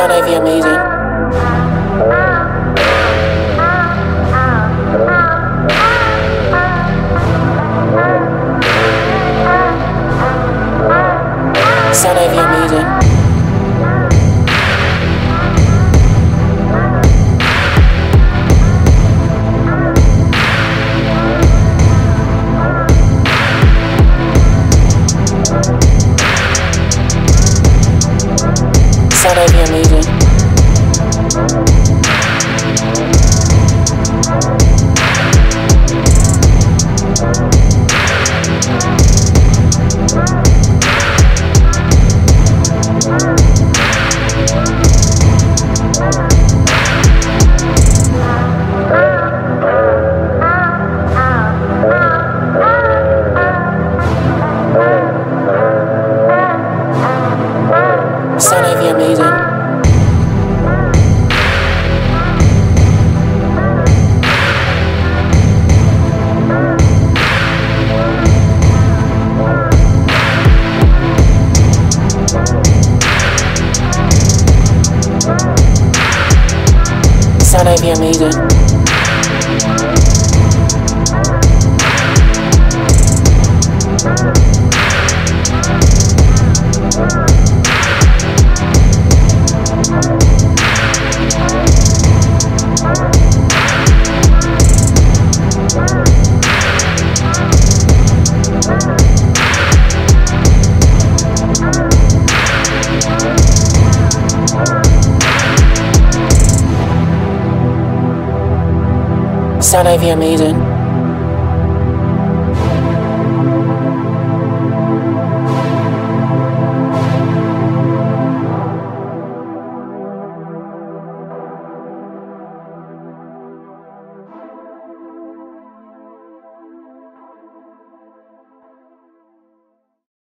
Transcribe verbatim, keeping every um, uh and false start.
Sound Ivy amazing. Sound Ivy amazing. Sound Ivy amazing. Sound Ivy amazing. Sound Ivy amazing. Sound Ivy amazing.